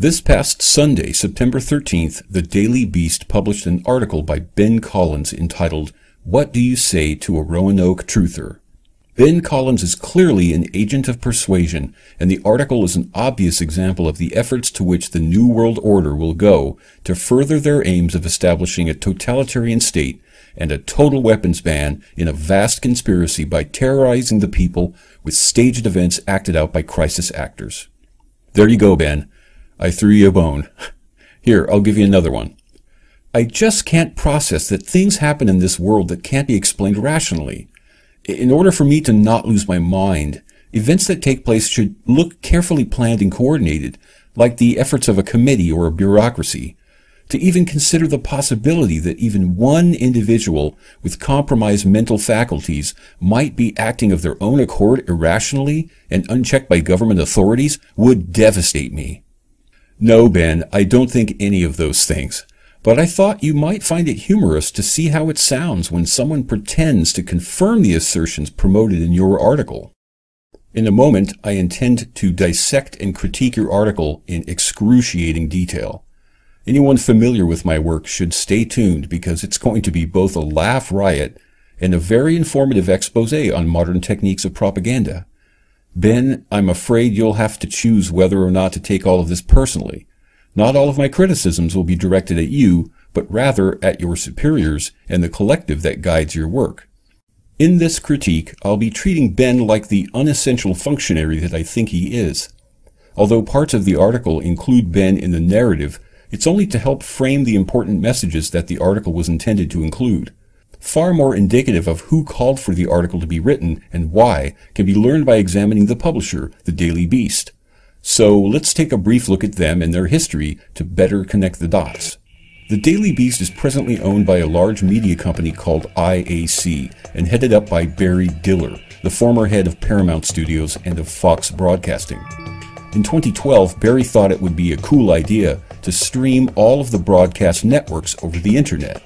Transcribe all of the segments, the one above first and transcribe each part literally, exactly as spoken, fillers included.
This past Sunday, September thirteenth, the Daily Beast published an article by Ben Collins entitled, "What Do You Say to a Roanoke Truther?" Ben Collins is clearly an agent of persuasion, and the article is an obvious example of the efforts to which the New World Order will go to further their aims of establishing a totalitarian state and a total weapons ban in a vast conspiracy by terrorizing the people with staged events acted out by crisis actors. There you go, Ben. I threw you a bone. Here, I'll give you another one. I just can't process that things happen in this world that can't be explained rationally. In order for me to not lose my mind, events that take place should look carefully planned and coordinated, like the efforts of a committee or a bureaucracy. To even consider the possibility that even one individual with compromised mental faculties might be acting of their own accord irrationally and unchecked by government authorities would devastate me. No, Ben, I don't think any of those things. But I thought you might find it humorous to see how it sounds when someone pretends to confirm the assertions promoted in your article. In a moment, I intend to dissect and critique your article in excruciating detail. Anyone familiar with my work should stay tuned, because it's going to be both a laugh riot and a very informative expose on modern techniques of propaganda. Ben, I'm afraid you'll have to choose whether or not to take all of this personally. Not all of my criticisms will be directed at you, but rather at your superiors and the collective that guides your work. In this critique, I'll be treating Ben like the unessential functionary that I think he is. Although parts of the article include Ben in the narrative, it's only to help frame the important messages that the article was intended to include. Far more indicative of who called for the article to be written and why can be learned by examining the publisher, the Daily Beast. So let's take a brief look at them and their history to better connect the dots. The Daily Beast is presently owned by a large media company called I A C and headed up by Barry Diller, the former head of Paramount Studios and of Fox Broadcasting. In twenty twelve, Barry thought it would be a cool idea to stream all of the broadcast networks over the internet.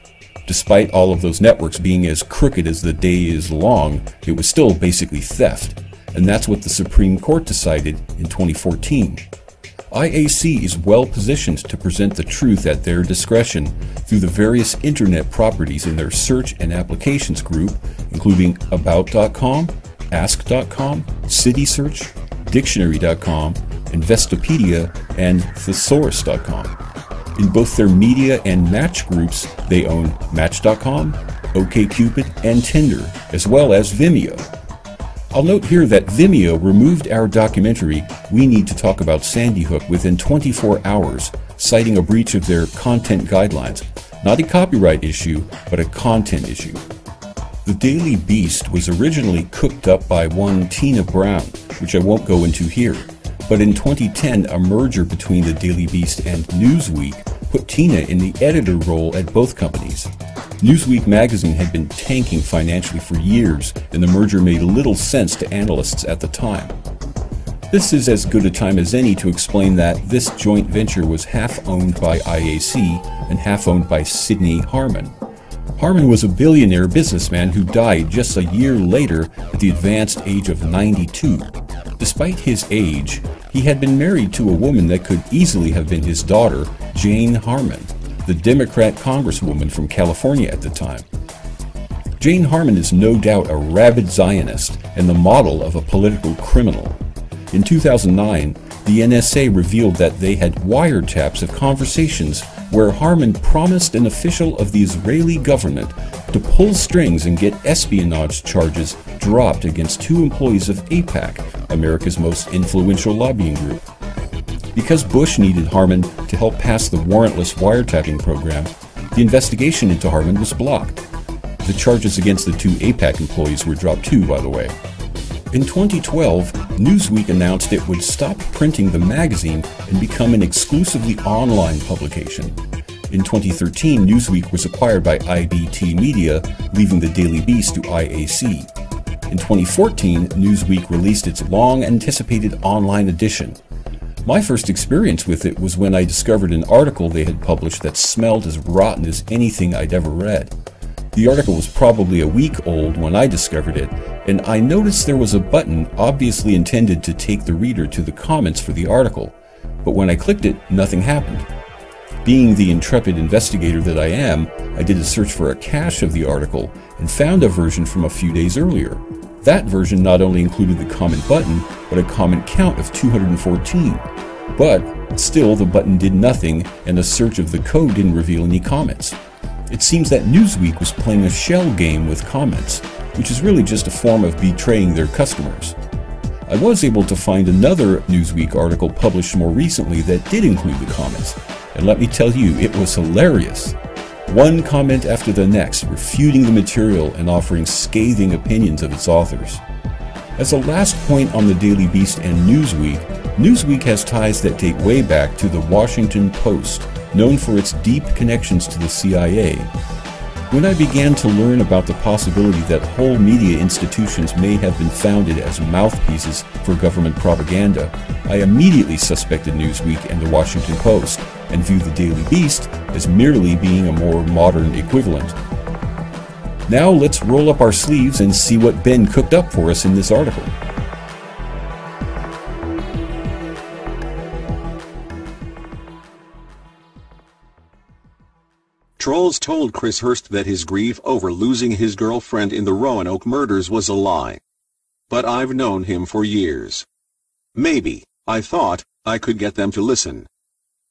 Despite all of those networks being as crooked as the day is long, it was still basically theft. And that's what the Supreme Court decided in twenty fourteen. I A C is well positioned to present the truth at their discretion through the various internet properties in their search and applications group, including About dot com, Ask dot com, CitySearch, Dictionary dot com, Investopedia, and Thesaurus dot com. In both their media and Match groups, they own Match dot com, OKCupid, and Tinder, as well as Vimeo. I'll note here that Vimeo removed our documentary, We Need to Talk About Sandy Hook, within twenty-four hours, citing a breach of their content guidelines. Not a copyright issue, but a content issue. The Daily Beast was originally cooked up by one Tina Brown, which I won't go into here. But in twenty ten, a merger between the Daily Beast and Newsweek put Tina in the editor role at both companies. Newsweek magazine had been tanking financially for years, and the merger made little sense to analysts at the time. This is as good a time as any to explain that this joint venture was half owned by I A C and half owned by Sidney Harman. Harman was a billionaire businessman who died just a year later at the advanced age of ninety-two. Despite his age, he had been married to a woman that could easily have been his daughter, Jane Harman, the Democrat congresswoman from California at the time. Jane Harman is no doubt a rabid Zionist and the model of a political criminal. In two thousand nine, the N S A revealed that they had wiretaps of conversations where Harman promised an official of the Israeli government to pull strings and get espionage charges dropped against two employees of AIPAC, America's most influential lobbying group. Because Bush needed Harman to help pass the warrantless wiretapping program, the investigation into Harman was blocked. The charges against the two AIPAC employees were dropped too, by the way. In twenty twelve, Newsweek announced it would stop printing the magazine and become an exclusively online publication. In twenty thirteen, Newsweek was acquired by I B T Media, leaving the Daily Beast to I A C. In twenty fourteen, Newsweek released its long-anticipated online edition. My first experience with it was when I discovered an article they had published that smelled as rotten as anything I'd ever read. The article was probably a week old when I discovered it, and I noticed there was a button obviously intended to take the reader to the comments for the article. but when I clicked it, nothing happened. Being the intrepid investigator that I am, I did a search for a cache of the article and found a version from a few days earlier. That version not only included the comment button, but a comment count of two hundred fourteen. But still, the button did nothing, and a search of the code didn't reveal any comments. It seems that Newsweek was playing a shell game with comments, which is really just a form of betraying their customers. I was able to find another Newsweek article published more recently that did include the comments, and let me tell you, it was hilarious. One comment after the next, refuting the material and offering scathing opinions of its authors. As a last point on the Daily Beast and Newsweek, Newsweek has ties that date way back to the Washington Post, known for its deep connections to the C I A. When I began to learn about the possibility that whole media institutions may have been founded as mouthpieces for government propaganda, I immediately suspected Newsweek and the Washington Post, and viewed the Daily Beast as merely being a more modern equivalent. Now let's roll up our sleeves and see what Ben cooked up for us in this article. Trolls told Chris Hurst that his grief over losing his girlfriend in the Roanoke murders was a lie. But I've known him for years. Maybe, I thought, I could get them to listen.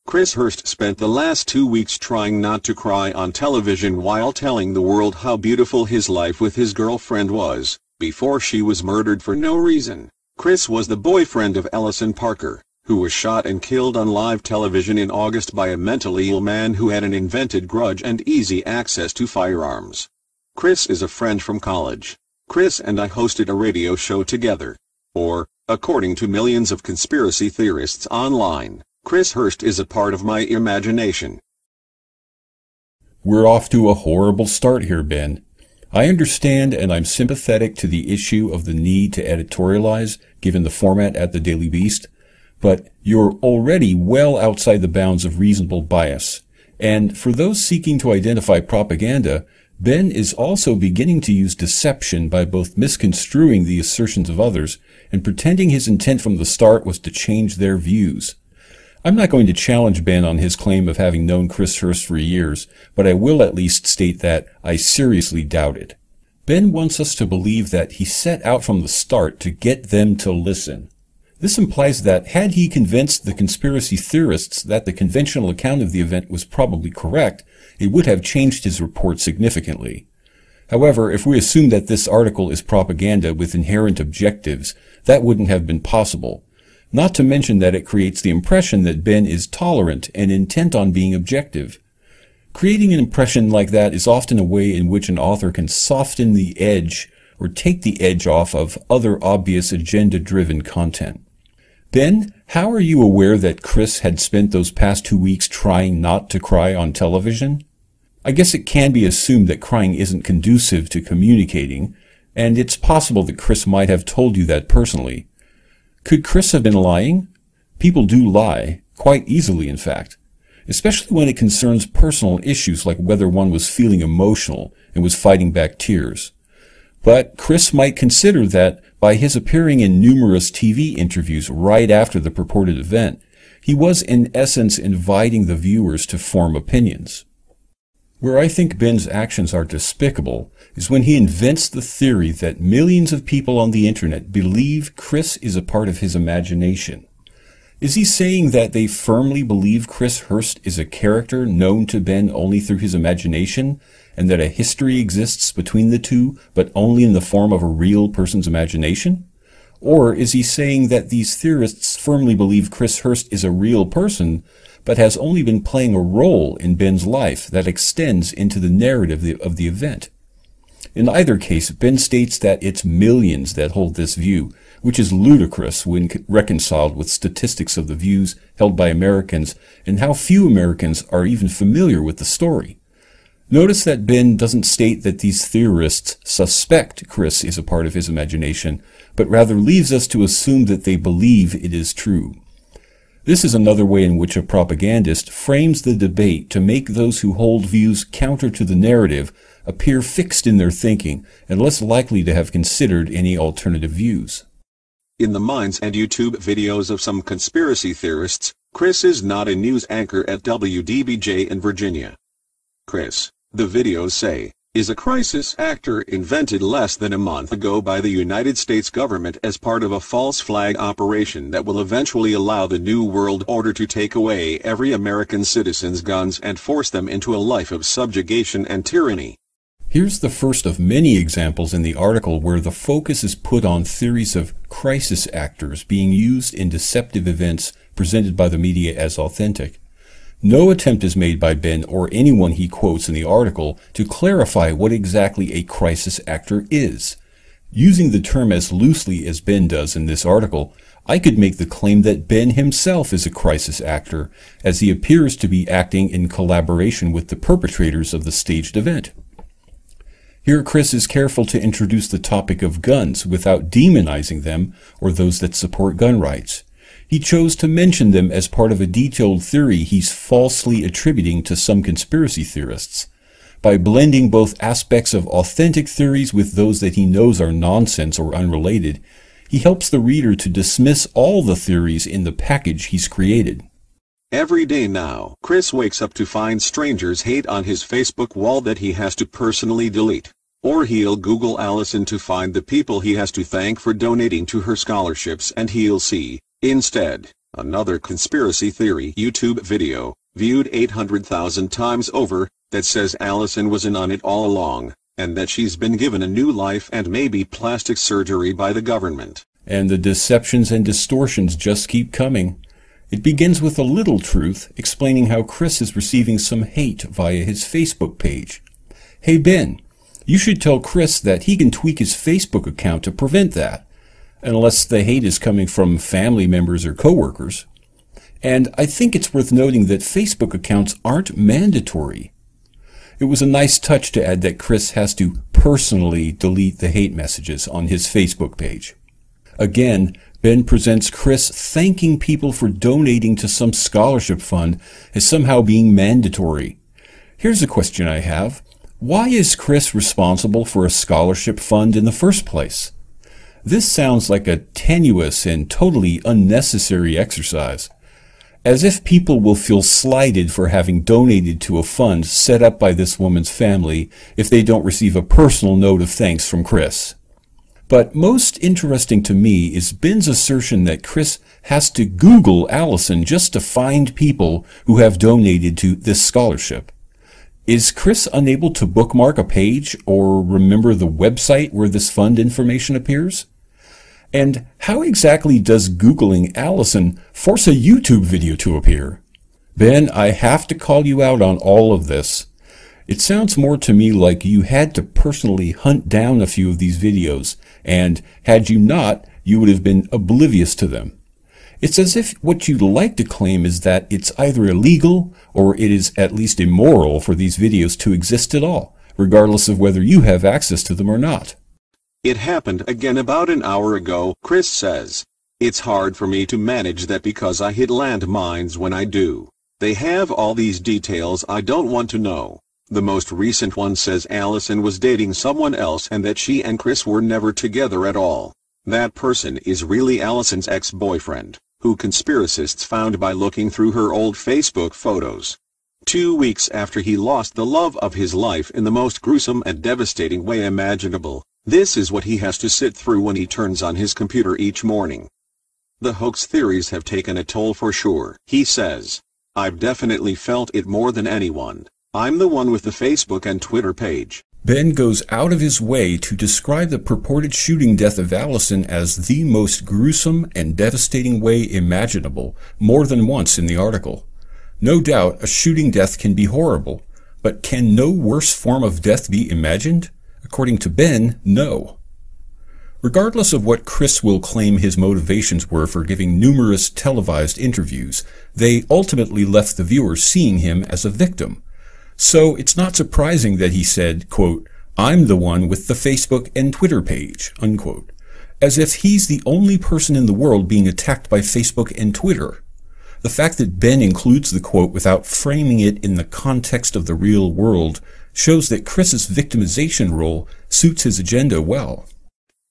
Chris Hurst spent the last two weeks trying not to cry on television while telling the world how beautiful his life with his girlfriend was, before she was murdered for no reason. Chris was the boyfriend of Alison Parker, who was shot and killed on live television in August by a mentally ill man who had an invented grudge and easy access to firearms. Chris is a friend from college. Chris and I hosted a radio show together. Or, according to millions of conspiracy theorists online, Chris Hurst is a part of my imagination. We're off to a horrible start here, Ben. I understand, and I'm sympathetic to the issue of the need to editorialize, given the format at the Daily Beast, but you're already well outside the bounds of reasonable bias. And for those seeking to identify propaganda, Ben is also beginning to use deception by both misconstruing the assertions of others and pretending his intent from the start was to change their views. I'm not going to challenge Ben on his claim of having known Chris Hurst for years, but I will at least state that I seriously doubt it. Ben wants us to believe that he set out from the start to get them to listen. This implies that had he convinced the conspiracy theorists that the conventional account of the event was probably correct, it would have changed his report significantly. However, if we assume that this article is propaganda with inherent objectives, that wouldn't have been possible. Not to mention that it creates the impression that Ben is tolerant and intent on being objective. Creating an impression like that is often a way in which an author can soften the edge or take the edge off of other obvious agenda-driven content. Ben, how are you aware that Chris had spent those past two weeks trying not to cry on television? I guess it can be assumed that crying isn't conducive to communicating, and it's possible that Chris might have told you that personally. Could Chris have been lying? People do lie, quite easily in fact, especially when it concerns personal issues like whether one was feeling emotional and was fighting back tears. But Chris might consider that by his appearing in numerous T V interviews right after the purported event, he was in essence inviting the viewers to form opinions. Where I think Ben's actions are despicable is when he invents the theory that millions of people on the internet believe Chris is a part of his imagination. Is he saying that they firmly believe Chris Hurst is a character known to Ben only through his imagination, and that a history exists between the two, but only in the form of a real person's imagination? Or is he saying that these theorists firmly believe Chris Hurst is a real person, but has only been playing a role in Ben's life that extends into the narrative of the event? In either case, Ben states that it's millions that hold this view, which is ludicrous when reconciled with statistics of the views held by Americans and how few Americans are even familiar with the story. Notice that Ben doesn't state that these theorists suspect Chris is a part of his imagination, but rather leaves us to assume that they believe it is true. This is another way in which a propagandist frames the debate to make those who hold views counter to the narrative appear fixed in their thinking and less likely to have considered any alternative views. In the minds and YouTube videos of some conspiracy theorists, Chris is not a news anchor at W D B J in Virginia. Chris, the videos say, is a crisis actor invented less than a month ago by the United States government as part of a false flag operation that will eventually allow the New World Order to take away every American citizen's guns and force them into a life of subjugation and tyranny. Here's the first of many examples in the article where the focus is put on theories of crisis actors being used in deceptive events presented by the media as authentic. No attempt is made by Ben or anyone he quotes in the article to clarify what exactly a crisis actor is. Using the term as loosely as Ben does in this article, I could make the claim that Ben himself is a crisis actor, as he appears to be acting in collaboration with the perpetrators of the staged event. Here Chris is careful to introduce the topic of guns without demonizing them or those that support gun rights. He chose to mention them as part of a detailed theory he's falsely attributing to some conspiracy theorists. By blending both aspects of authentic theories with those that he knows are nonsense or unrelated, he helps the reader to dismiss all the theories in the package he's created. Every day now, Chris wakes up to find strangers' hate on his Facebook wall that he has to personally delete. Or he'll Google Alison to find the people he has to thank for donating to her scholarships, and he'll see, instead, another conspiracy theory YouTube video, viewed eight hundred thousand times over, that says Alison was in on it all along, and that she's been given a new life and maybe plastic surgery by the government. And the deceptions and distortions just keep coming. It begins with a little truth, explaining how Chris is receiving some hate via his Facebook page. Hey Ben, you should tell Chris that he can tweak his Facebook account to prevent that, unless the hate is coming from family members or coworkers. And I think it's worth noting that Facebook accounts aren't mandatory. It was a nice touch to add that Chris has to personally delete the hate messages on his Facebook page. Again, Ben presents Chris thanking people for donating to some scholarship fund as somehow being mandatory. Here's a question I have. Why is Chris responsible for a scholarship fund in the first place? This sounds like a tenuous and totally unnecessary exercise, as if people will feel slighted for having donated to a fund set up by this woman's family if they don't receive a personal note of thanks from Chris. But most interesting to me is Ben's assertion that Chris has to Google Alison just to find people who have donated to this scholarship. Is Chris unable to bookmark a page or remember the website where this fund information appears? And how exactly does Googling Alison force a YouTube video to appear? Ben, I have to call you out on all of this. It sounds more to me like you had to personally hunt down a few of these videos, and had you not, you would have been oblivious to them. It's as if what you'd like to claim is that it's either illegal or it is at least immoral for these videos to exist at all, regardless of whether you have access to them or not. It happened again about an hour ago, Chris says. It's hard for me to manage that because I hit landmines when I do. They have all these details I don't want to know. The most recent one says Alison was dating someone else and that she and Chris were never together at all. That person is really Alison's ex-boyfriend, who conspiracists found by looking through her old Facebook photos. Two weeks after he lost the love of his life in the most gruesome and devastating way imaginable, this is what he has to sit through when he turns on his computer each morning. The hoax theories have taken a toll for sure, he says. I've definitely felt it more than anyone. I'm the one with the Facebook and Twitter page. Ben goes out of his way to describe the purported shooting death of Alison as the most gruesome and devastating way imaginable, more than once in the article. No doubt a shooting death can be horrible, but can no worse form of death be imagined? According to Ben, no. Regardless of what Chris will claim his motivations were for giving numerous televised interviews, they ultimately left the viewer seeing him as a victim. So it's not surprising that he said, quote, I'm the one with the Facebook and Twitter page, unquote, as if he's the only person in the world being attacked by Facebook and Twitter. The fact that Ben includes the quote without framing it in the context of the real world shows that Chris's victimization role suits his agenda well.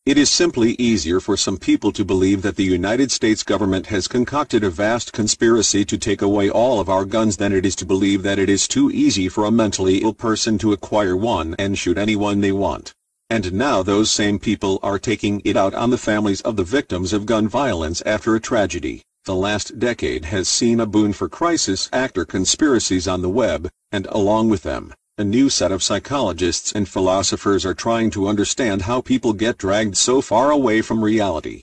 It is simply easier for some people to believe that the United States government has concocted a vast conspiracy to take away all of our guns than it is to believe that it is too easy for a mentally ill person to acquire one and shoot anyone they want. And now those same people are taking it out on the families of the victims of gun violence after a tragedy. The last decade has seen a boon for crisis actor conspiracies on the web, and along with them, a new set of psychologists and philosophers are trying to understand how people get dragged so far away from reality.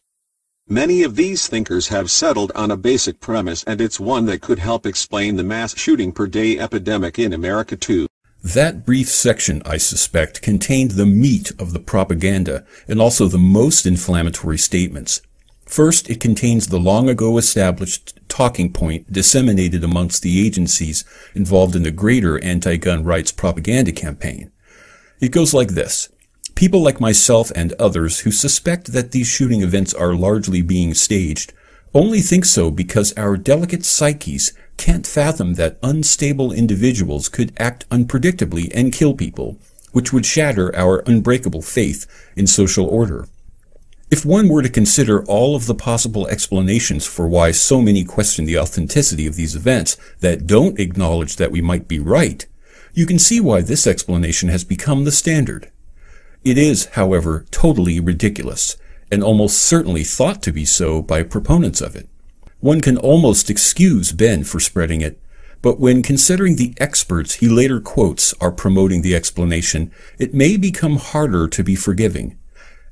Many of these thinkers have settled on a basic premise, and it's one that could help explain the mass shooting per day epidemic in America too. That brief section, I suspect, contained the meat of the propaganda and also the most inflammatory statements. First, it contains the long-ago established talking point disseminated amongst the agencies involved in the greater anti-gun rights propaganda campaign. It goes like this. People like myself and others who suspect that these shooting events are largely being staged only think so because our delicate psyches can't fathom that unstable individuals could act unpredictably and kill people, which would shatter our unbreakable faith in social order. If one were to consider all of the possible explanations for why so many question the authenticity of these events that don't acknowledge that we might be right, you can see why this explanation has become the standard. It is, however, totally ridiculous, and almost certainly thought to be so by proponents of it. One can almost excuse Ben for spreading it, but when considering the experts he later quotes are promoting the explanation, it may become harder to be forgiving.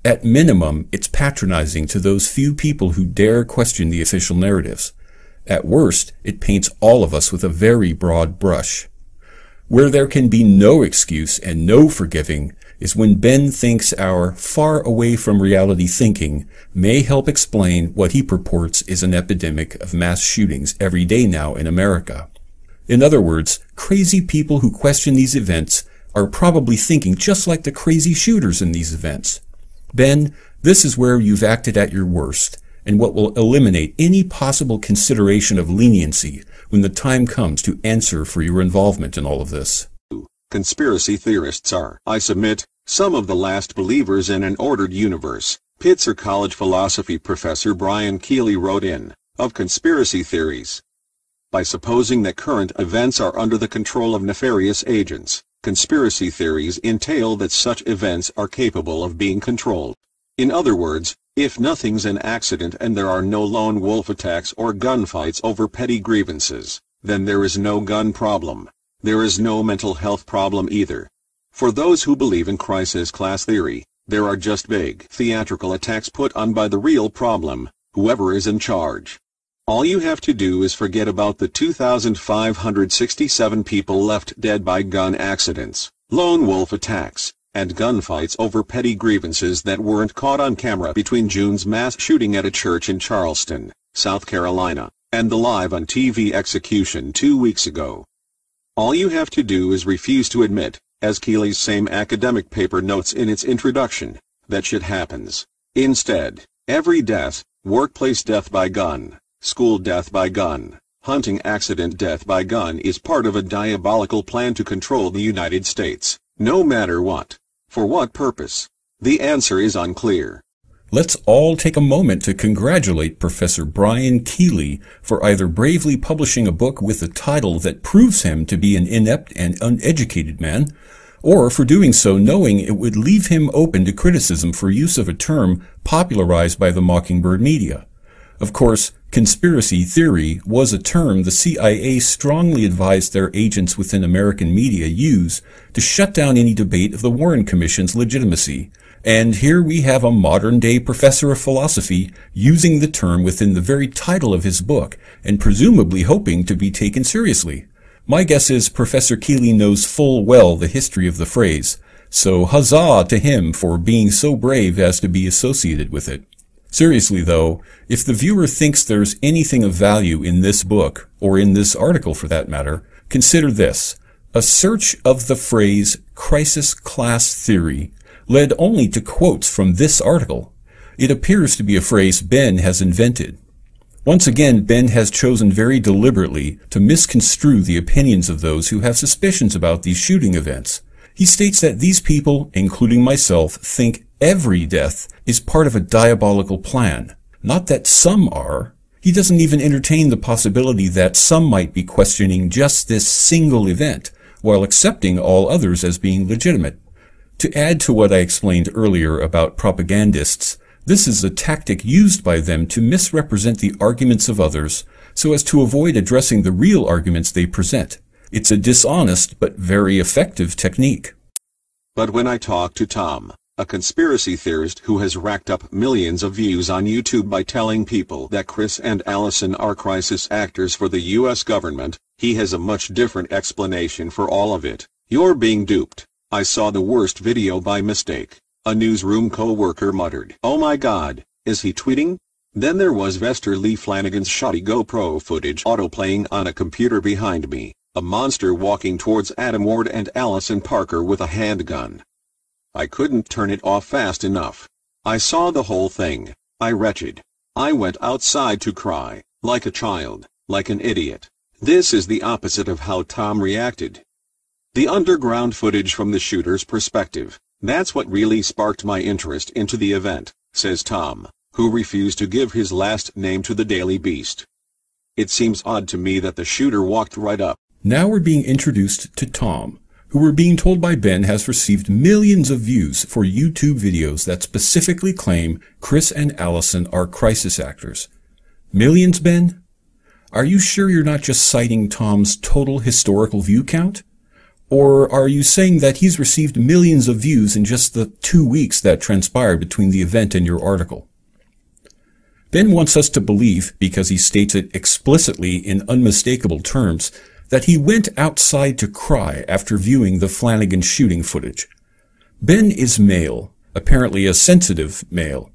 At minimum, it's patronizing to those few people who dare question the official narratives. At worst, it paints all of us with a very broad brush. Where there can be no excuse and no forgiving is when Ben thinks our far away from reality thinking may help explain what he purports is an epidemic of mass shootings every day now in America. In other words, crazy people who question these events are probably thinking just like the crazy shooters in these events. Ben, this is where you've acted at your worst, and what will eliminate any possible consideration of leniency when the time comes to answer for your involvement in all of this. Conspiracy theorists are, I submit, some of the last believers in an ordered universe. Pitzer College philosophy professor Brian Keeley wrote in, of conspiracy theories. By supposing that current events are under the control of nefarious agents, conspiracy theories entail that such events are capable of being controlled. In other words, if nothing's an accident and there are no lone wolf attacks or gunfights over petty grievances, then there is no gun problem. There is no mental health problem either. For those who believe in crisis class theory, there are just vague theatrical attacks put on by the real problem, whoever is in charge. All you have to do is forget about the two thousand five hundred sixty-seven people left dead by gun accidents, lone wolf attacks, and gunfights over petty grievances that weren't caught on camera between June's mass shooting at a church in Charleston, South Carolina, and the live-on-T V execution two weeks ago. All you have to do is refuse to admit, as Keeley's same academic paper notes in its introduction, that shit happens. Instead, every death, workplace death by gun, school death by gun, hunting accident death by gun is part of a diabolical plan to control the United States, no matter what. For what purpose? The answer is unclear. Let's all take a moment to congratulate Professor Brian Keeley for either bravely publishing a book with a title that proves him to be an inept and uneducated man, or for doing so knowing it would leave him open to criticism for use of a term popularized by the Mockingbird media. Of course, conspiracy theory was a term the C I A strongly advised their agents within American media use to shut down any debate of the Warren Commission's legitimacy. And here we have a modern-day professor of philosophy using the term within the very title of his book and presumably hoping to be taken seriously. My guess is Professor Keeley knows full well the history of the phrase, so huzzah to him for being so brave as to be associated with it. Seriously though, if the viewer thinks there's anything of value in this book, or in this article for that matter, consider this. A search of the phrase crisis class theory led only to quotes from this article. It appears to be a phrase Ben has invented. Once again, Ben has chosen very deliberately to misconstrue the opinions of those who have suspicions about these shooting events. He states that these people, including myself, think Every death is part of a diabolical plan. Not that some are. He doesn't even entertain the possibility that some might be questioning just this single event, while accepting all others as being legitimate. To add to what I explained earlier about propagandists, this is a tactic used by them to misrepresent the arguments of others so as to avoid addressing the real arguments they present. It's a dishonest but very effective technique. But when I talked to Tom, a conspiracy theorist who has racked up millions of views on YouTube by telling people that Chris and Alison are crisis actors for the U S government, he has a much different explanation for all of it. You're being duped. I saw the worst video by mistake. A newsroom co-worker muttered, "Oh my God, is he tweeting?" Then there was Vester Lee Flanagan's shoddy GoPro footage auto-playing on a computer behind me, a monster walking towards Adam Ward and Alison Parker with a handgun. I couldn't turn it off fast enough. I saw the whole thing. I retched. I went outside to cry, like a child, like an idiot. This is the opposite of how Tom reacted. The underground footage from the shooter's perspective. That's what really sparked my interest into the event, says Tom, who refused to give his last name to the Daily Beast. It seems odd to me that the shooter walked right up. Now we're being introduced to Tom, who we're being told by Ben has received millions of views for YouTube videos that specifically claim Chris and Alison are crisis actors. Millions, Ben? Are you sure you're not just citing Tom's total historical view count? Or are you saying that he's received millions of views in just the two weeks that transpired between the event and your article? Ben wants us to believe, because he states it explicitly in unmistakable terms, that he went outside to cry after viewing the Flanagan shooting footage. Ben is male, apparently a sensitive male.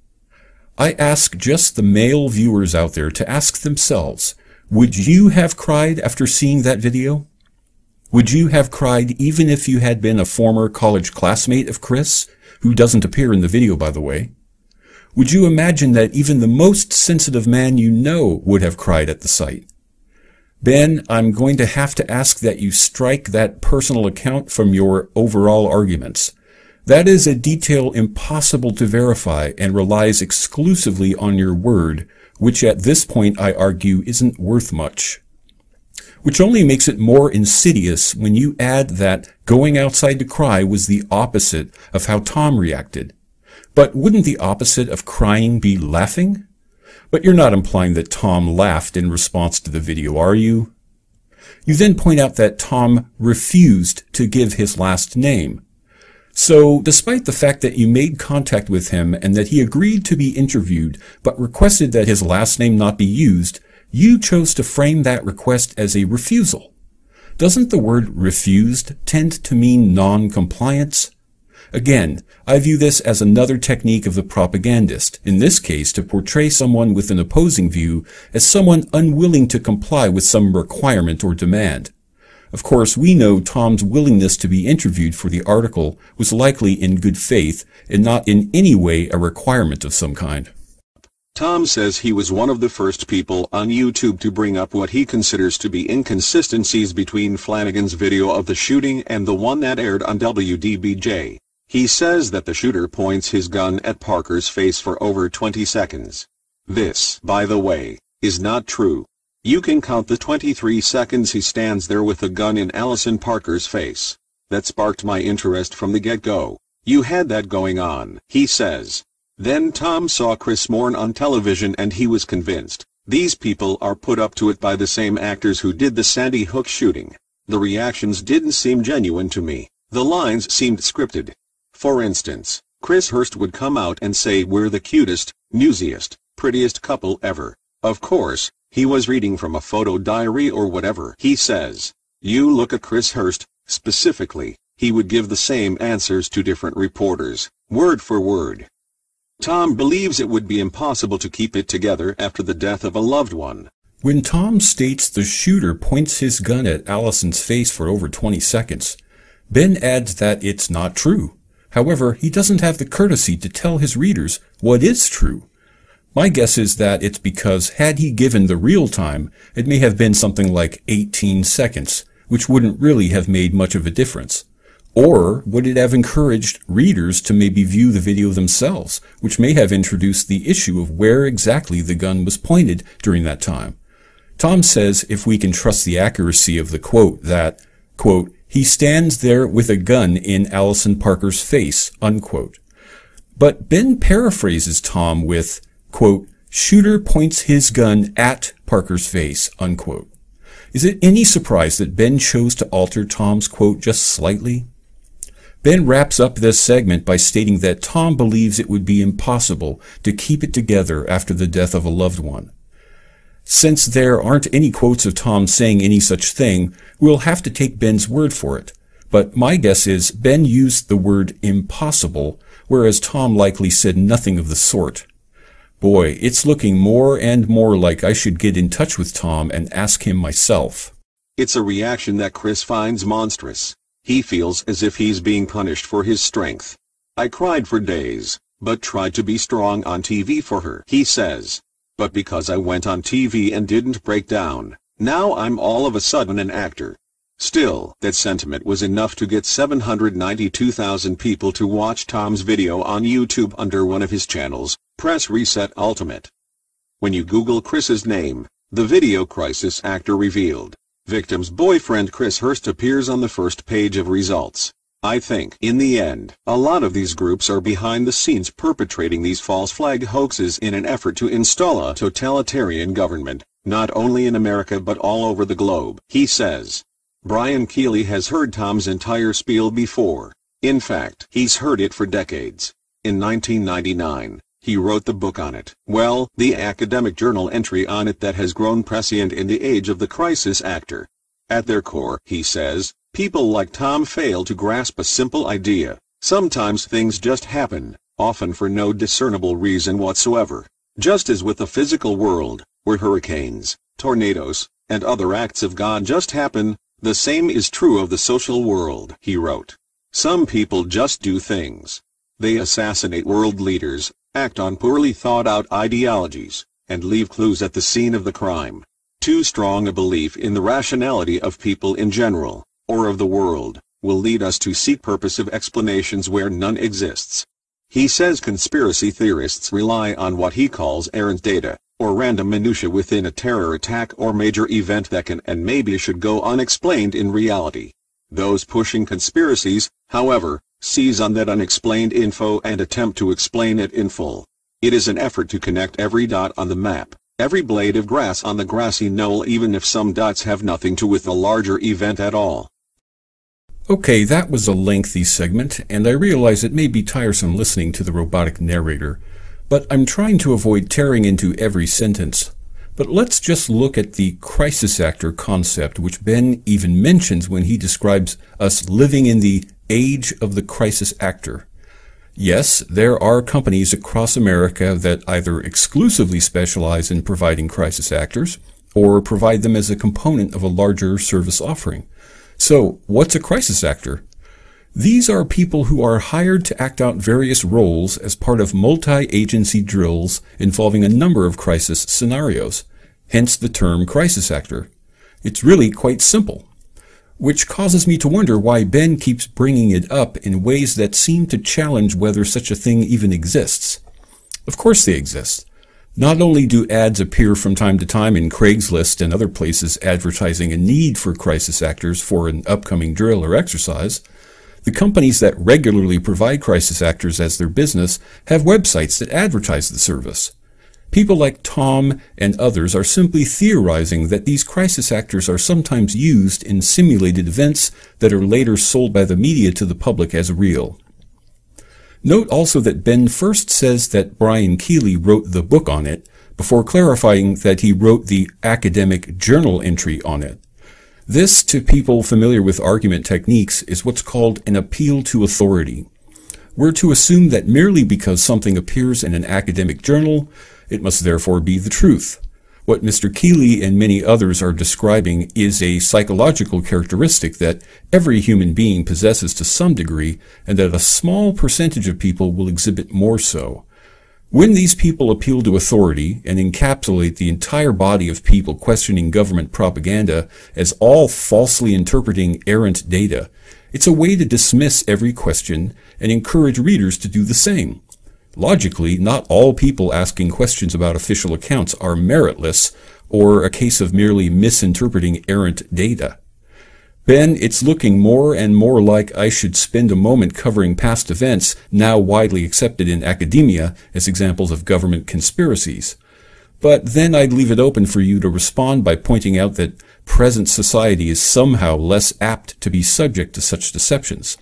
I ask just the male viewers out there to ask themselves, would you have cried after seeing that video? Would you have cried even if you had been a former college classmate of Chris, who doesn't appear in the video, by the way? Would you imagine that even the most sensitive man you know would have cried at the sight? Ben, I'm going to have to ask that you strike that personal account from your overall arguments. That is a detail impossible to verify and relies exclusively on your word, which at this point I argue isn't worth much. Which only makes it more insidious when you add that going outside to cry was the opposite of how Tom reacted. But wouldn't the opposite of crying be laughing? But you're not implying that Tom laughed in response to the video, are you? You then point out that Tom refused to give his last name. So, despite the fact that you made contact with him and that he agreed to be interviewed but requested that his last name not be used, you chose to frame that request as a refusal. Doesn't the word refused tend to mean non-compliance? Again, I view this as another technique of the propagandist, in this case to portray someone with an opposing view as someone unwilling to comply with some requirement or demand. Of course, we know Tom's willingness to be interviewed for the article was likely in good faith and not in any way a requirement of some kind. Tom says he was one of the first people on YouTube to bring up what he considers to be inconsistencies between Flanagan's video of the shooting and the one that aired on W D B J. He says that the shooter points his gun at Parker's face for over twenty seconds. This, by the way, is not true. You can count the twenty-three seconds he stands there with a gun in Alison Parker's face. That sparked my interest from the get-go. You had that going on, he says. Then Tom saw Chris Morn on television and he was convinced, these people are put up to it by the same actors who did the Sandy Hook shooting. The reactions didn't seem genuine to me. The lines seemed scripted. For instance, Chris Hurst would come out and say we're the cutest, newsiest, prettiest couple ever. Of course, he was reading from a photo diary or whatever. He says, you look at Chris Hurst, specifically, he would give the same answers to different reporters, word for word. Tom believes it would be impossible to keep it together after the death of a loved one. When Tom states the shooter points his gun at Allison's face for over twenty seconds, Ben adds that it's not true. However, he doesn't have the courtesy to tell his readers what is true. My guess is that it's because had he given the real time, it may have been something like eighteen seconds, which wouldn't really have made much of a difference. Or would it have encouraged readers to maybe view the video themselves, which may have introduced the issue of where exactly the gun was pointed during that time? Tom says if we can trust the accuracy of the quote that, quote, "he stands there with a gun in Alison Parker's face," unquote. But Ben paraphrases Tom with, quote, "shooter points his gun at Parker's face," unquote. Is it any surprise that Ben chose to alter Tom's quote just slightly? Ben wraps up this segment by stating that Tom believes it would be impossible to keep it together after the death of a loved one. Since there aren't any quotes of Tom saying any such thing, we'll have to take Ben's word for it. But my guess is Ben used the word impossible, whereas Tom likely said nothing of the sort. Boy, it's looking more and more like I should get in touch with Tom and ask him myself. It's a reaction that Chris finds monstrous. He feels as if he's being punished for his strength. "I cried for days, but tried to be strong on T V for her," he says. "But because I went on T V and didn't break down, now I'm all of a sudden an actor." Still, that sentiment was enough to get seven hundred ninety-two thousand people to watch Tom's video on YouTube under one of his channels, Press Reset Ultimate. When you Google Chris's name, the video crisis actor revealed. Victim's boyfriend Chris Hurst appears on the first page of results. I think, in the end, a lot of these groups are behind the scenes perpetrating these false flag hoaxes in an effort to install a totalitarian government, not only in America but all over the globe, he says. Brian Keeley has heard Tom's entire spiel before. In fact, he's heard it for decades. In nineteen ninety-nine. He wrote the book on it. Well, the academic journal entry on it that has grown prescient in the age of the crisis actor. At their core, he says, people like Tom fail to grasp a simple idea. Sometimes things just happen, often for no discernible reason whatsoever. Just as with the physical world, where hurricanes, tornadoes, and other acts of God just happen, the same is true of the social world, he wrote. Some people just do things. They assassinate world leaders, act on poorly thought-out ideologies, and leave clues at the scene of the crime. Too strong a belief in the rationality of people in general, or of the world, will lead us to seek purposive explanations where none exists. He says conspiracy theorists rely on what he calls errant data, or random minutia within a terror attack or major event that can and maybe should go unexplained in reality. Those pushing conspiracies, however, seize on that unexplained info and attempt to explain it in full. It is an effort to connect every dot on the map, every blade of grass on the grassy knoll, even if some dots have nothing to do with the larger event at all. Okay, that was a lengthy segment, and I realize it may be tiresome listening to the robotic narrator, but I'm trying to avoid tearing into every sentence. But let's just look at the crisis actor concept, which Ben even mentions when he describes us living in the age of the crisis actor. Yes, there are companies across America that either exclusively specialize in providing crisis actors or provide them as a component of a larger service offering. So, what's a crisis actor? These are people who are hired to act out various roles as part of multi-agency drills involving a number of crisis scenarios, hence the term crisis actor. It's really quite simple. Which causes me to wonder why Ben keeps bringing it up in ways that seem to challenge whether such a thing even exists. Of course they exist. Not only do ads appear from time to time in Craigslist and other places advertising a need for crisis actors for an upcoming drill or exercise, the companies that regularly provide crisis actors as their business have websites that advertise the service. People like Tom and others are simply theorizing that these crisis actors are sometimes used in simulated events that are later sold by the media to the public as real. Note also that Ben first says that Brian Keeley wrote the book on it, before clarifying that he wrote the academic journal entry on it. This, to people familiar with argument techniques, is what's called an appeal to authority. We're to assume that merely because something appears in an academic journal, it must therefore be the truth. What Mister Keeley and many others are describing is a psychological characteristic that every human being possesses to some degree, and that a small percentage of people will exhibit more so. When these people appeal to authority and encapsulate the entire body of people questioning government propaganda as all falsely interpreting errant data, It's a way to dismiss every question and encourage readers to do the same. Logically, not all people asking questions about official accounts are meritless or a case of merely misinterpreting errant data. Ben, it's looking more and more like I should spend a moment covering past events now widely accepted in academia as examples of government conspiracies. But then I'd leave it open for you to respond by pointing out that present society is somehow less apt to be subject to such deceptions.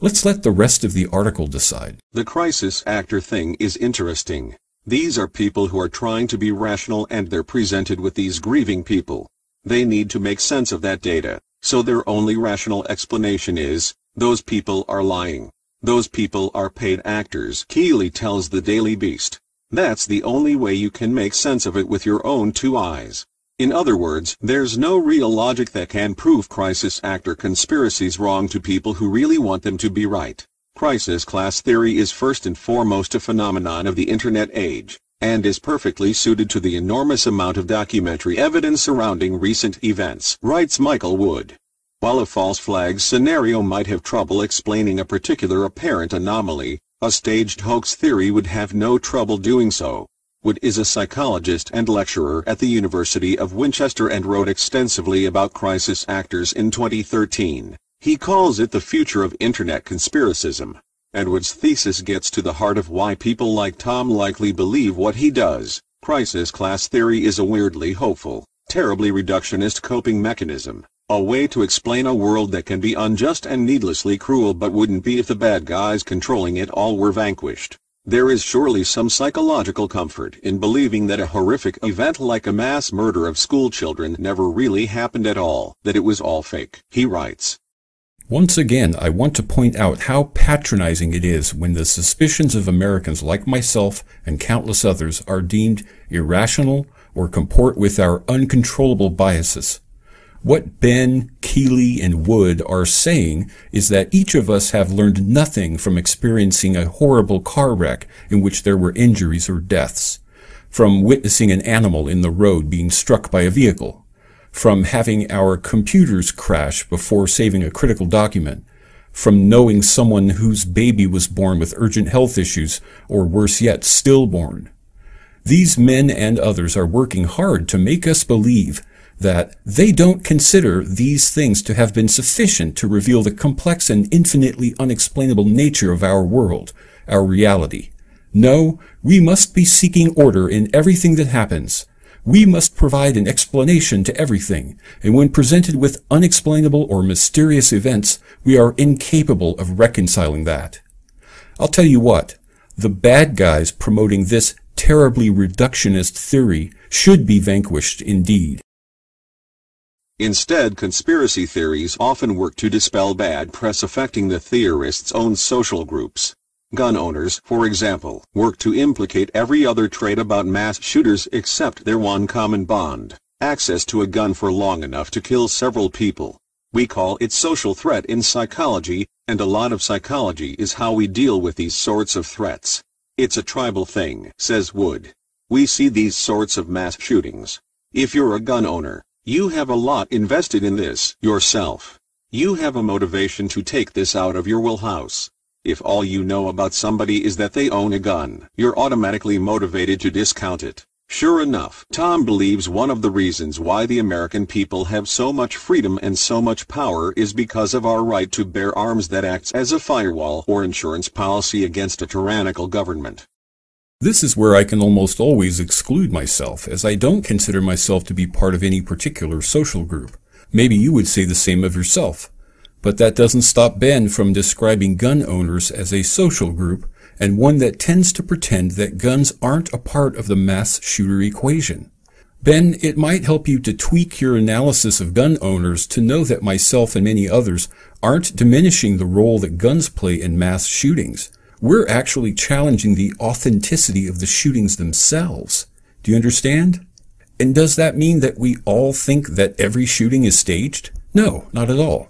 Let's let the rest of the article decide. The crisis actor thing is interesting. These are people who are trying to be rational, and they're presented with these grieving people. They need to make sense of that data, so their only rational explanation is, those people are lying. Those people are paid actors, Keeley tells the Daily Beast. That's the only way you can make sense of it with your own two eyes. In other words, there's no real logic that can prove crisis actor conspiracies wrong to people who really want them to be right. Crisis class theory is first and foremost a phenomenon of the internet age, and is perfectly suited to the enormous amount of documentary evidence surrounding recent events, writes Michael Wood. While a false flag scenario might have trouble explaining a particular apparent anomaly, a staged hoax theory would have no trouble doing so. Wood is a psychologist and lecturer at the University of Winchester and wrote extensively about crisis actors in twenty thirteen. He calls it the future of internet conspiracism. And Wood's thesis gets to the heart of why people like Tom likely believe what he does. Crisis class theory is a weirdly hopeful, terribly reductionist coping mechanism, a way to explain a world that can be unjust and needlessly cruel but wouldn't be if the bad guys controlling it all were vanquished. There is surely some psychological comfort in believing that a horrific event like a mass murder of school children never really happened at all, that it was all fake, he writes. Once again, I want to point out how patronizing it is when the suspicions of Americans like myself and countless others are deemed irrational or comport with our uncontrollable biases. What Ben, Keeley, and Wood are saying is that each of us have learned nothing from experiencing a horrible car wreck in which there were injuries or deaths, from witnessing an animal in the road being struck by a vehicle, from having our computers crash before saving a critical document, from knowing someone whose baby was born with urgent health issues or, worse yet, stillborn. These men and others are working hard to make us believe that they don't consider these things to have been sufficient to reveal the complex and infinitely unexplainable nature of our world, our reality. No, we must be seeking order in everything that happens. We must provide an explanation to everything, and when presented with unexplainable or mysterious events, we are incapable of reconciling that. I'll tell you what, the bad guys promoting this terribly reductionist theory should be vanquished indeed. Instead, conspiracy theories often work to dispel bad press affecting the theorists' own social groups. Gun owners, for example, work to implicate every other trait about mass shooters except their one common bond, access to a gun for long enough to kill several people. We call it social threat in psychology, and a lot of psychology is how we deal with these sorts of threats. It's a tribal thing, says Wood. We see these sorts of mass shootings. If you're a gun owner, you have a lot invested in this yourself. You have a motivation to take this out of your wheelhouse. If all you know about somebody is that they own a gun, you're automatically motivated to discount it. Sure enough, Tom believes one of the reasons why the American people have so much freedom and so much power is because of our right to bear arms that acts as a firewall or insurance policy against a tyrannical government. This is where I can almost always exclude myself, as I don't consider myself to be part of any particular social group. Maybe you would say the same of yourself. But that doesn't stop Ben from describing gun owners as a social group, and one that tends to pretend that guns aren't a part of the mass shooter equation. Ben, it might help you to tweak your analysis of gun owners to know that myself and many others aren't diminishing the role that guns play in mass shootings. We're actually challenging the authenticity of the shootings themselves. Do you understand? And does that mean that we all think that every shooting is staged? No, not at all.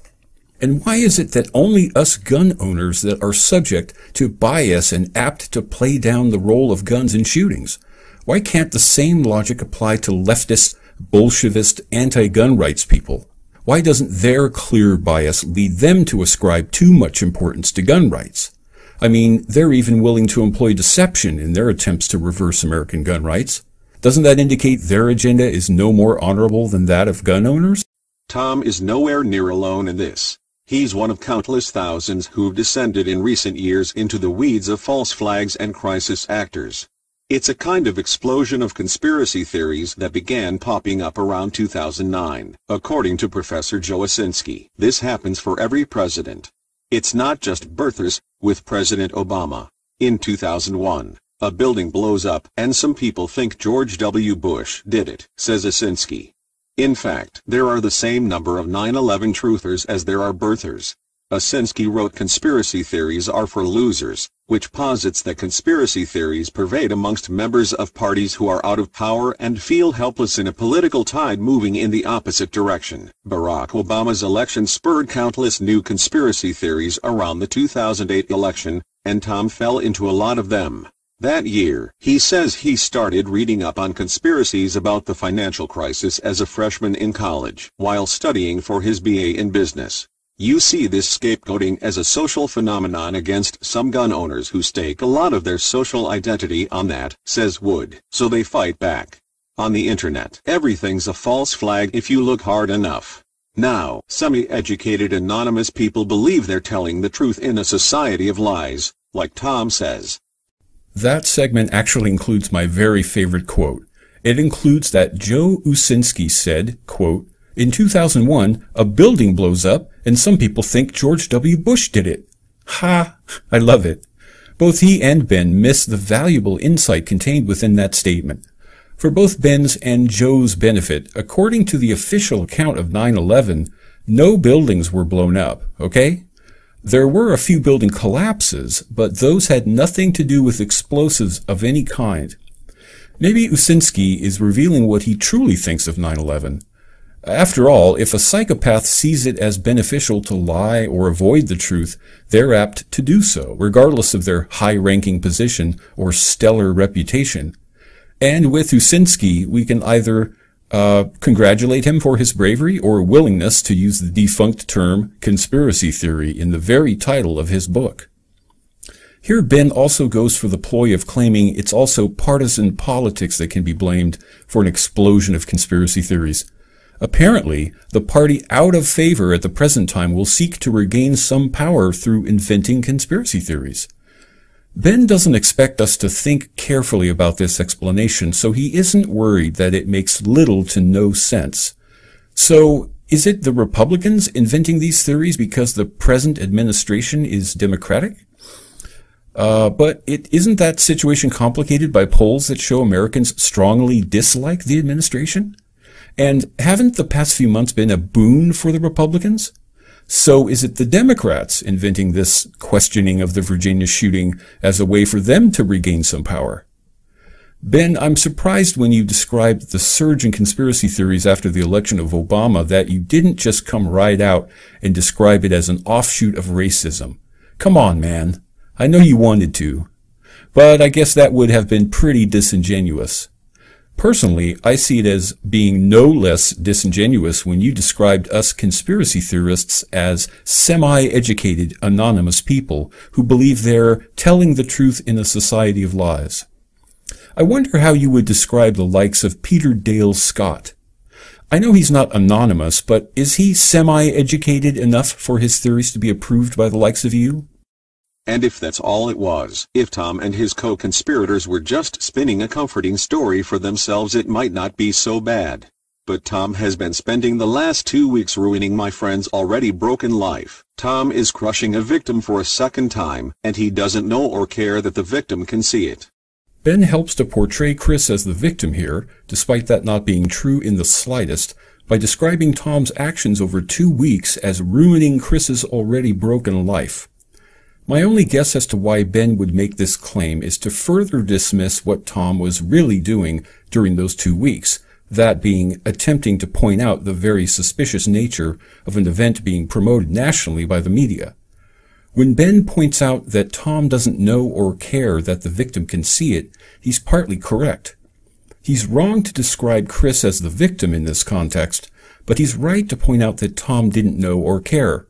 And why is it that only us gun owners that are subject to bias and apt to play down the role of guns in shootings? Why can't the same logic apply to leftist, Bolshevist, anti-gun rights people? Why doesn't their clear bias lead them to ascribe too much importance to gun rights? I mean, they're even willing to employ deception in their attempts to reverse American gun rights. Doesn't that indicate their agenda is no more honorable than that of gun owners? Tom is nowhere near alone in this. He's one of countless thousands who've descended in recent years into the weeds of false flags and crisis actors. It's a kind of explosion of conspiracy theories that began popping up around two thousand nine. According to Professor Joe Uscinski, this happens for every president. It's not just birthers, with President Obama. In two thousand one, a building blows up and some people think George W. Bush did it, says Uscinski. In fact, there are the same number of nine eleven truthers as there are birthers. Uscinski wrote Conspiracy Theories Are for Losers, which posits that conspiracy theories pervade amongst members of parties who are out of power and feel helpless in a political tide moving in the opposite direction. Barack Obama's election spurred countless new conspiracy theories around the two thousand eight election, and Tom fell into a lot of them. That year, he says he started reading up on conspiracies about the financial crisis as a freshman in college, while studying for his B A in business. You see this scapegoating as a social phenomenon against some gun owners who stake a lot of their social identity on that, says Wood, so they fight back. On the internet, everything's a false flag if you look hard enough. Now, semi-educated anonymous people believe they're telling the truth in a society of lies, like Tom says. That segment actually includes my very favorite quote. It includes that Joe Uscinski said, quote, "In two thousand one, a building blows up and some people think George W. Bush did it." Ha! I love it. Both he and Ben miss the valuable insight contained within that statement. For both Ben's and Joe's benefit, according to the official account of nine eleven, no buildings were blown up, okay? There were a few building collapses, but those had nothing to do with explosives of any kind. Maybe Uscinski is revealing what he truly thinks of nine eleven. After all, if a psychopath sees it as beneficial to lie or avoid the truth, they're apt to do so, regardless of their high-ranking position or stellar reputation. And with Uscinski, we can either uh, congratulate him for his bravery or willingness to use the defunct term conspiracy theory in the very title of his book. Here Ben also goes for the ploy of claiming it's also partisan politics that can be blamed for an explosion of conspiracy theories. Apparently, the party out of favor at the present time will seek to regain some power through inventing conspiracy theories. Ben doesn't expect us to think carefully about this explanation, so he isn't worried that it makes little to no sense. So, is it the Republicans inventing these theories because the present administration is Democratic? Uh, but it isn't that situation complicated by polls that show Americans strongly dislike the administration? And haven't the past few months been a boon for the Republicans? So is it the Democrats inventing this questioning of the Virginia shooting as a way for them to regain some power? Ben, I'm surprised when you described the surge in conspiracy theories after the election of Obama that you didn't just come right out and describe it as an offshoot of racism. Come on, man. I know you wanted to. But I guess that would have been pretty disingenuous. Personally, I see it as being no less disingenuous when you described us conspiracy theorists as semi-educated, anonymous people who believe they're telling the truth in a society of lies. I wonder how you would describe the likes of Peter Dale Scott. I know he's not anonymous, but is he semi-educated enough for his theories to be approved by the likes of you? And if that's all it was, if Tom and his co-conspirators were just spinning a comforting story for themselves, it might not be so bad. But Tom has been spending the last two weeks ruining my friend's already broken life. Tom is crushing a victim for a second time, and he doesn't know or care that the victim can see it. Ben helps to portray Chris as the victim here, despite that not being true in the slightest, by describing Tom's actions over two weeks as ruining Chris's already broken life. My only guess as to why Ben would make this claim is to further dismiss what Tom was really doing during those two weeks, that being attempting to point out the very suspicious nature of an event being promoted nationally by the media. When Ben points out that Tom doesn't know or care that the victim can see it, he's partly correct. He's wrong to describe Chris as the victim in this context, but he's right to point out that Tom didn't know or care.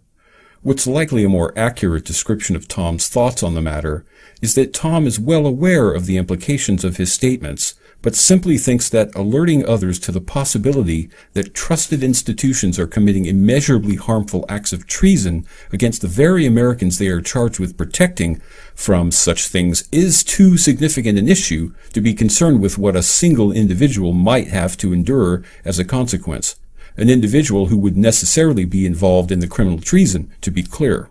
What's likely a more accurate description of Tom's thoughts on the matter is that Tom is well aware of the implications of his statements, but simply thinks that alerting others to the possibility that trusted institutions are committing immeasurably harmful acts of treason against the very Americans they are charged with protecting from such things is too significant an issue to be concerned with what a single individual might have to endure as a consequence. An individual who would necessarily be involved in the criminal treason, to be clear.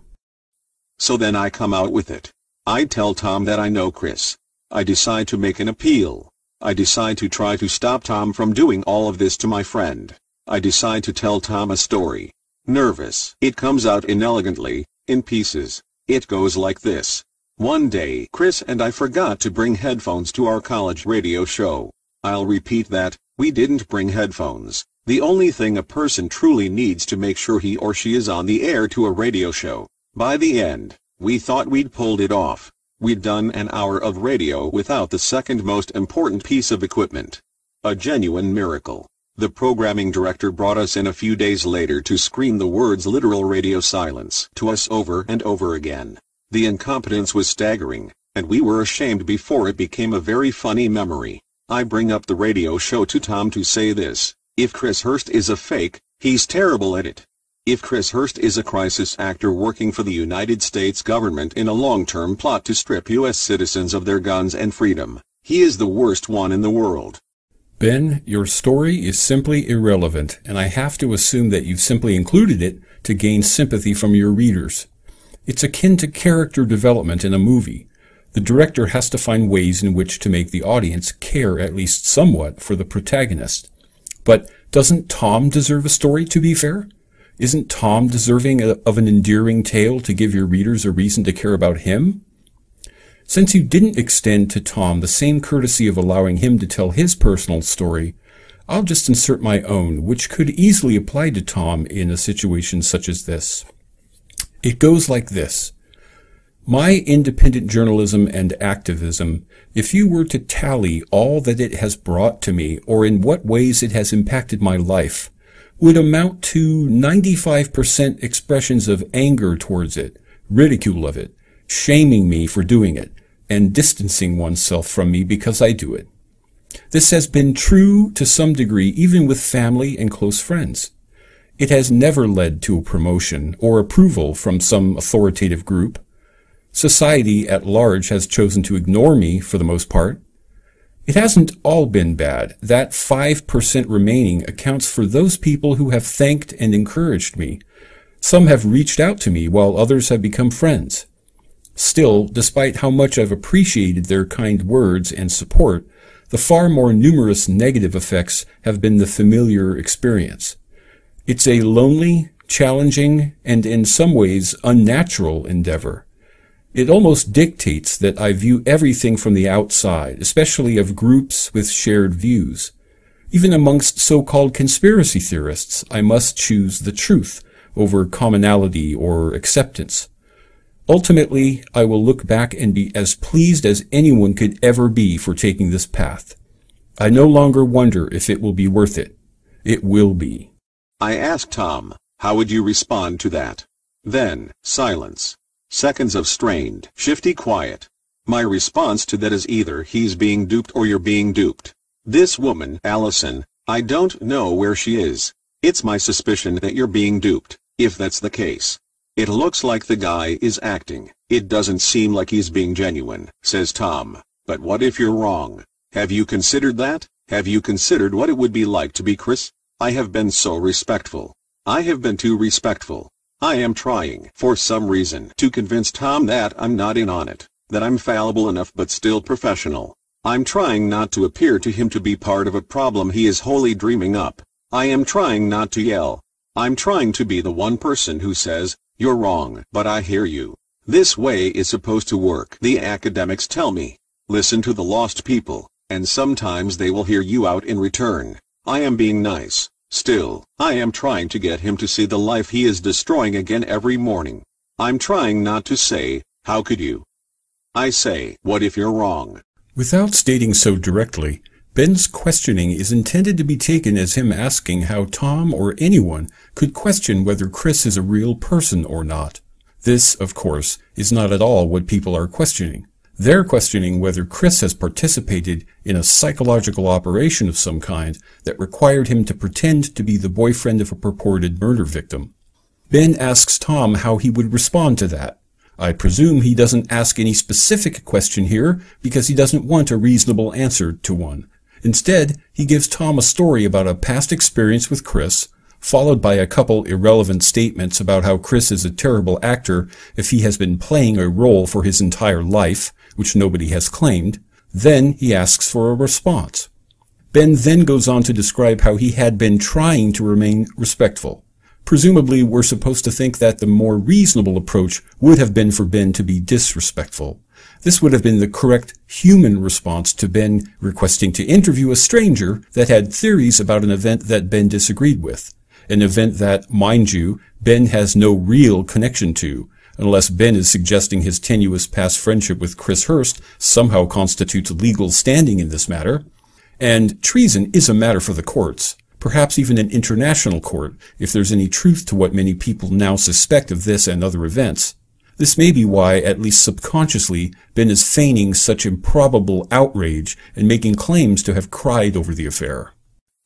So then I come out with it. I tell Tom that I know Chris. I decide to make an appeal. I decide to try to stop Tom from doing all of this to my friend. I decide to tell Tom a story. Nervous. It comes out inelegantly, in pieces. It goes like this. One day Chris and I forgot to bring headphones to our college radio show. I'll repeat that, we didn't bring headphones. The only thing a person truly needs to make sure he or she is on the air to a radio show. By the end, we thought we'd pulled it off. We'd done an hour of radio without the second most important piece of equipment. A genuine miracle. The programming director brought us in a few days later to scream the words literal radio silence to us over and over again. The incompetence was staggering, and we were ashamed before it became a very funny memory. I bring up the radio show to Tom to say this. If Chris Hurst is a fake, he's terrible at it. If Chris Hurst is a crisis actor working for the United States government in a long-term plot to strip U S citizens of their guns and freedom, he is the worst one in the world. Ben, your story is simply irrelevant, and I have to assume that you've simply included it to gain sympathy from your readers. It's akin to character development in a movie. The director has to find ways in which to make the audience care at least somewhat for the protagonist. But doesn't Tom deserve a story, to be fair? Isn't Tom deserving of an endearing tale to give your readers a reason to care about him? Since you didn't extend to Tom the same courtesy of allowing him to tell his personal story, I'll just insert my own, which could easily apply to Tom in a situation such as this. It goes like this. My independent journalism and activism, if you were to tally all that it has brought to me or in what ways it has impacted my life, would amount to ninety-five percent expressions of anger towards it, ridicule of it, shaming me for doing it, and distancing oneself from me because I do it. This has been true to some degree even with family and close friends. It has never led to a promotion or approval from some authoritative group. Society at large has chosen to ignore me for the most part. It hasn't all been bad. That five percent remaining accounts for those people who have thanked and encouraged me. Some have reached out to me while others have become friends. Still, despite how much I've appreciated their kind words and support, the far more numerous negative effects have been the familiar experience. It's a lonely, challenging, and in some ways unnatural endeavor. It almost dictates that I view everything from the outside, especially of groups with shared views. Even amongst so-called conspiracy theorists, I must choose the truth over commonality or acceptance. Ultimately, I will look back and be as pleased as anyone could ever be for taking this path. I no longer wonder if it will be worth it. It will be. I asked Tom, how would you respond to that? Then, silence. Seconds of strained, shifty quiet. My response to that is either he's being duped or you're being duped. This woman, Alison, I don't know where she is. It's my suspicion that you're being duped, if that's the case. It looks like the guy is acting. It doesn't seem like he's being genuine, says Tom. But what if you're wrong? Have you considered that? Have you considered what it would be like to be Chris? I have been so respectful. I have been too respectful. I am trying, for some reason, to convince Tom that I'm not in on it, that I'm fallible enough but still professional. I'm trying not to appear to him to be part of a problem he is wholly dreaming up. I am trying not to yell. I'm trying to be the one person who says, you're wrong, but I hear you. This way is supposed to work. The academics tell me, listen to the lost people, and sometimes they will hear you out in return. I am being nice. Still, I am trying to get him to see the life he is destroying again every morning. I'm trying not to say, how could you? I say, what if you're wrong? Without stating so directly, Ben's questioning is intended to be taken as him asking how Tom or anyone could question whether Chris is a real person or not. This, of course, is not at all what people are questioning. They're questioning whether Chris has participated in a psychological operation of some kind that required him to pretend to be the boyfriend of a purported murder victim. Ben asks Tom how he would respond to that. I presume he doesn't ask any specific question here because he doesn't want a reasonable answer to one. Instead, he gives Tom a story about a past experience with Chris, followed by a couple irrelevant statements about how Chris is a terrible actor if he has been playing a role for his entire life, which nobody has claimed. Then he asks for a response. Ben then goes on to describe how he had been trying to remain respectful. Presumably, we're supposed to think that the more reasonable approach would have been for Ben to be disrespectful. This would have been the correct human response to Ben requesting to interview a stranger that had theories about an event that Ben disagreed with. An event that, mind you, Ben has no real connection to, unless Ben is suggesting his tenuous past friendship with Chris Hurst somehow constitutes legal standing in this matter. And treason is a matter for the courts, perhaps even an international court, if there's any truth to what many people now suspect of this and other events. This may be why, at least subconsciously, Ben is feigning such improbable outrage and making claims to have cried over the affair.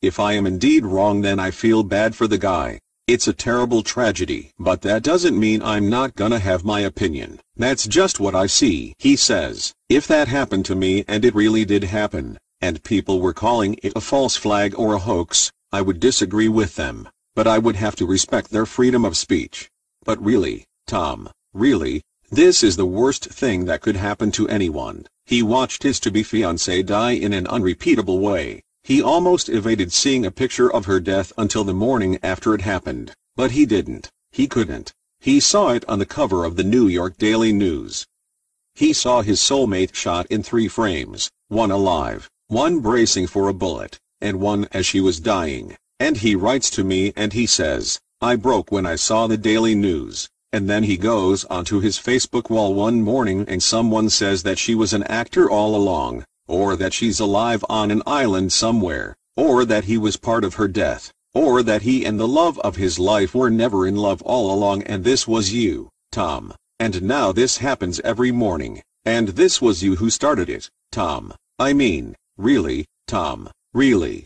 If I am indeed wrong, then I feel bad for the guy. It's a terrible tragedy, but that doesn't mean I'm not gonna have my opinion. That's just what I see, he says. If that happened to me, and it really did happen, and people were calling it a false flag or a hoax, I would disagree with them, but I would have to respect their freedom of speech. But really, Tom, really, this is the worst thing that could happen to anyone. He watched his to-be fiancée die in an unrepeatable way. He almost evaded seeing a picture of her death until the morning after it happened, but he didn't, he couldn't. He saw it on the cover of the New York Daily News. He saw his soulmate shot in three frames, one alive, one bracing for a bullet, and one as she was dying. And he writes to me and he says, I broke when I saw the Daily News. And then he goes onto his Facebook wall one morning and someone says that she was an actor all along, or that she's alive on an island somewhere, or that he was part of her death, or that he and the love of his life were never in love all along and this was you, Tom, and now this happens every morning, and this was you who started it, Tom. I mean, really, Tom, really.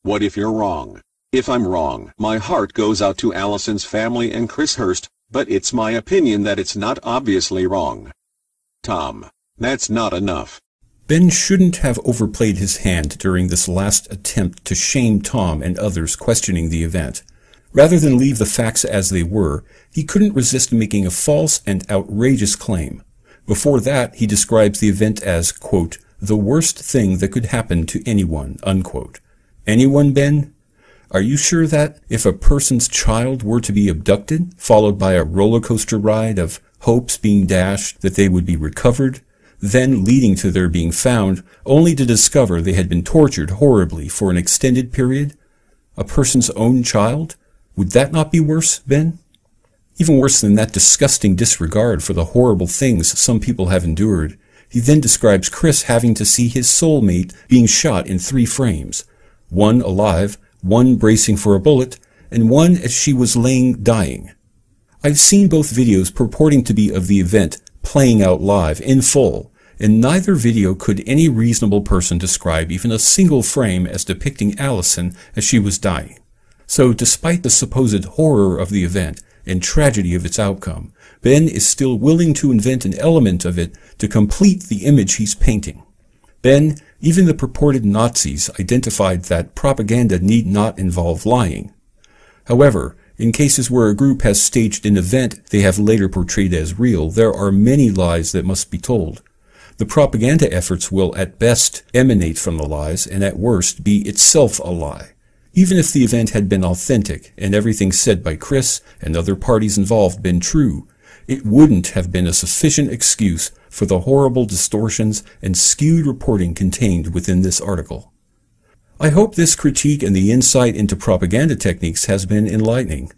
What if you're wrong? If I'm wrong, my heart goes out to Alison's family and Chris Hurst, but it's my opinion that it's not obviously wrong. Tom, that's not enough. Ben shouldn't have overplayed his hand during this last attempt to shame Tom and others questioning the event. Rather than leave the facts as they were, he couldn't resist making a false and outrageous claim. Before that, he describes the event as, quote, the worst thing that could happen to anyone, unquote. Anyone, Ben? Are you sure that if a person's child were to be abducted, followed by a roller coaster ride of hopes being dashed that they would be recovered, then leading to their being found, only to discover they had been tortured horribly for an extended period? A person's own child? Would that not be worse, Ben? Even worse than that disgusting disregard for the horrible things some people have endured, he then describes Chris having to see his soulmate being shot in three frames, one alive, one bracing for a bullet, and one as she was laying dying. I've seen both videos purporting to be of the event playing out live in full, in neither video could any reasonable person describe even a single frame as depicting Alison as she was dying. So despite the supposed horror of the event and tragedy of its outcome, Ben is still willing to invent an element of it to complete the image he's painting. Ben, even the purported Nazis identified that propaganda need not involve lying. However, in cases where a group has staged an event they have later portrayed as real, there are many lies that must be told. The propaganda efforts will at best emanate from the lies and at worst be itself a lie. Even if the event had been authentic and everything said by Chris and other parties involved been true, it wouldn't have been a sufficient excuse for the horrible distortions and skewed reporting contained within this article. I hope this critique and the insight into propaganda techniques has been enlightening.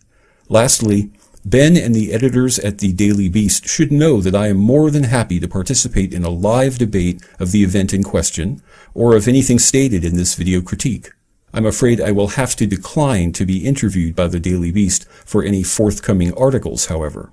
Lastly, Ben and the editors at the Daily Beast should know that I am more than happy to participate in a live debate of the event in question, or of anything stated in this video critique. I'm afraid I will have to decline to be interviewed by the Daily Beast for any forthcoming articles, however.